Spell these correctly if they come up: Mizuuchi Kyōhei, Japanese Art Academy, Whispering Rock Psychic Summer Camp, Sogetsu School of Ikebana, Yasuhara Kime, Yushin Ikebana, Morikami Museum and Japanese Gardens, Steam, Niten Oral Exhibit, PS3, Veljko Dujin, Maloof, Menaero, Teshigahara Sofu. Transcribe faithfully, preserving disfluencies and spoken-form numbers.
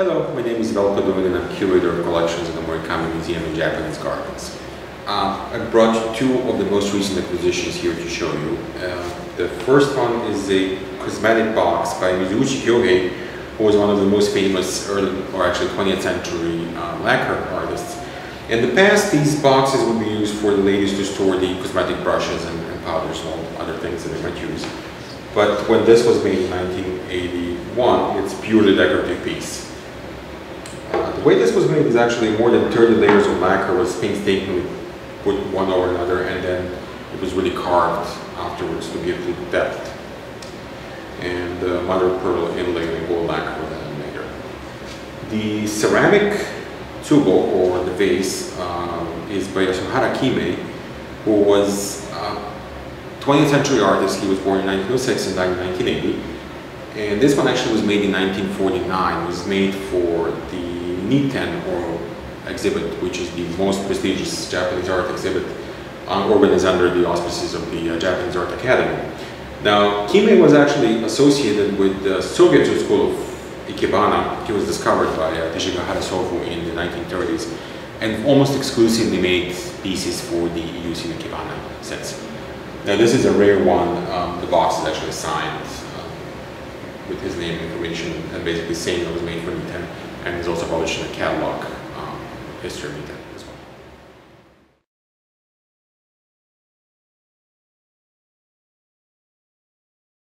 Hello, my name is Veljko Dujin and I'm curator of collections at the Morikami Museum and Japanese Gardens. Uh, I brought two of the most recent acquisitions here to show you. Uh, the first one is a cosmetic box by Mizuuchi Kyōhei, who was one of the most famous early, or actually twentieth century uh, lacquer artists. In the past, these boxes would be used for the ladies to store the cosmetic brushes and, and powders and other things that they might use. But when this was made in nineteen eighty-one, it's purely decorative piece. Uh, the way this was made is actually more than thirty layers of lacquer was painstakingly put one over another, and then it was really carved afterwards to give it depth. And the mother of pearl inlay and gold lacquer then later. The ceramic tsubo, or the vase, um, is by Yasuhara Kime, who was a twentieth century artist. He was born in nineteen oh six and died in nineteen eighty. And this one actually was made in nineteen forty-nine. It was made for the Niten Oral Exhibit, which is the most prestigious Japanese art exhibit um, organized under the auspices of the uh, Japanese Art Academy. Now, Kime was actually associated with the Sogetsu School of Ikebana. He was discovered by uh, Teshigahara Sofu in the nineteen thirties and almost exclusively made pieces for the Yushin Ikebana sets. Now, this is a rare one. Um, the box is actually signed uh, with his name information and basically saying it was made for Niten, and is also published in a catalog um, history of Niten.